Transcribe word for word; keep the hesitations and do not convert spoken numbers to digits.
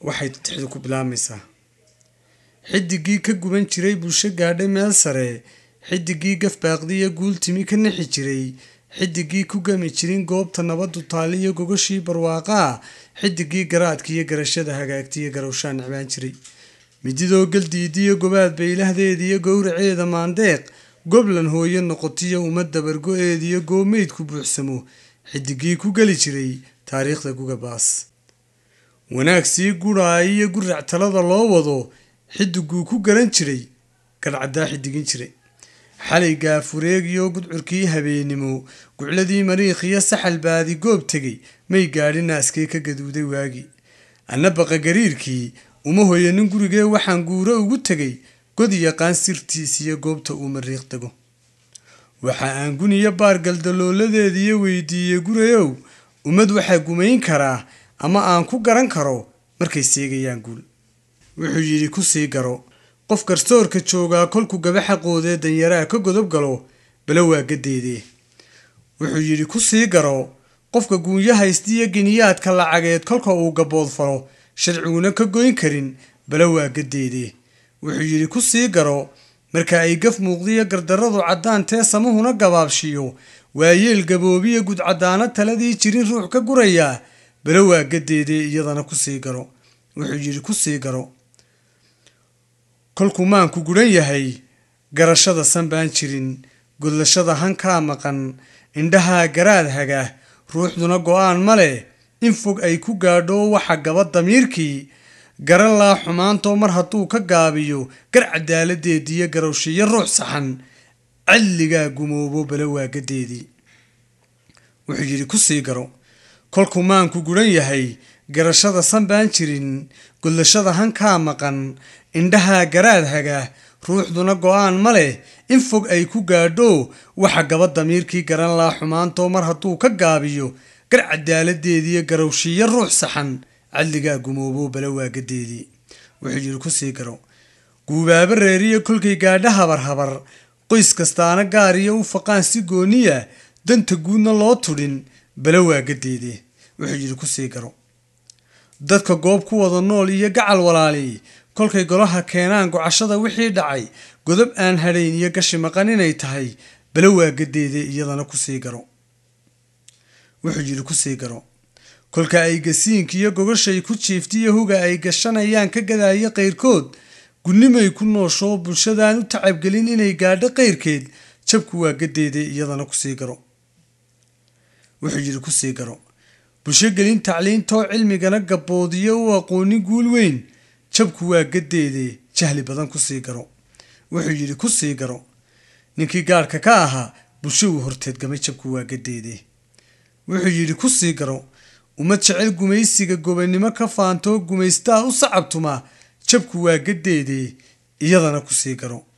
waxay tixdu ku bilaamaysaa xiddigii ka guban jiray bulsho gaadhay meel sare xiddigii gaf baaqdiya guultimi ka nixi jiray xiddigii ku gami jirin goobta nabadu taaliyo gogoshii barwaaqa xiddigii garaadka iyo garashada hagaagtiya garowshaan icbaan jiray mididoo galdiidiyo gobaad baylahdeediyo gowraceeda maandeeq goblan hooyo noqotiyo ummadda bargo-eediyo goomeyd ku buuxsamo xiddigii ku geli jiray taariikhda guga baas wanaag sii guraay iyo gurac talada loo wado xiddiguu ku garan jiray garcaddaa xiddigin jiray xalaygaa fureegiyo gudcurkii habeenimo gucladii mariikhiyo saxalbaadi goob tegay may gaadhi naaskii ka gaduuday waagi anna baqa gariirkii uma hoya nin gurigee waxaan guuro ugu tegay god yaqaan sirtiisiyo goobta uu mariikh tago waxa aan guniyo baargaldalooladeediyo weydiiyey gurayow ummad waxaa gumayn karaa ama aan ku garan karo markay seegayaan guul wuxuu yidhi ku sii garo qof garsoorka joogaa kolku gaba xaqoodee danyaraa ka godob galo bala waa gadeedee wuxuu yidhi ku sii garo qofka guunyahaystiyo giniyaadka lacageed kolka uu gabood falo sharciguna ka goyn karin bala waa gadeedee wuxuu yidhi ku sii garo marka ay gaf muuqdiyo gardarradu caddaantee samuhuna gabaabshiyo waayeel gaboobiya gudcaddaana taladii jirin ruux ka gurayaa bala waa gadeedee iyadana ku sii garo wuxuu yidhi ku sii garo kolku maanku guran yahay garashada san baan jirin gudlashada hankaa maqan indhahaa garaad haga ruuxduna go-aan ma leh in fog ay ku gaadho waxa gaba damiirkii garan laa xumaantoo mar hadduu ka gaabiyo gar cadaaladdeediiyo garowshiyo ruux saxan calligaa gumoobo bala waagadeedii wuxuu yidhi ku sii garo kolku maanku guran yahay garashada san baan jirin gudlashada hankaa maqan indhaha garaad haga ruuxduna go-aan ma leh in fog ay ku gaadho waxa gaba damiirkii garan laa xumaantoo mar hadduu ka gaabiyo gar cadaaladdeediiyo garowshiyo ruux saxan cadligaa gumoobo bala waagadeedii wuxuu yidhi ku sii garo guubaaba reeriyo kolkay gaadha habar habar qoys kastaana gaariyo u faqaan si gooniya danta guudna loo tudhin bala waagadeedii wuxuu yidhi ku sii garo dadka goob ku wada nool iyo gacal walaali kolkay golaha keenaan gocashada wixii dhacay godob aan hadhayn iyo gashi maqan inay tahay bala waagadeedee iyadana ku sii garo wuxuu yidhi ku sii garo kolka ay gasiinka iyo gogoshay ku jiiftiyo huga ay gashanayaan ka gadaayo qayrkood gunnimay ku nooshoo bulshadaan u tacabgelin inay gaadho qayrkeed jabku waagadeedee iyadana ku sii garo wuxuu yidhi ku sii garo bulsho gelin tacliintoo cilmigana gaboodiyo u aqoonin guul weyn jabku waagadeedee jahli badan ku sii garo wuxuu yidhi ku sii garo ninkii gaarka ka ahaa bulsho uu horteedgamay jabku waagadeedee wuxuu yidhi ku sii garo ummad jecel gumaysiga gobannimo ka faantoo gumaystaa u sacabtuma jabku waagadeedee iyadana ku sii garo.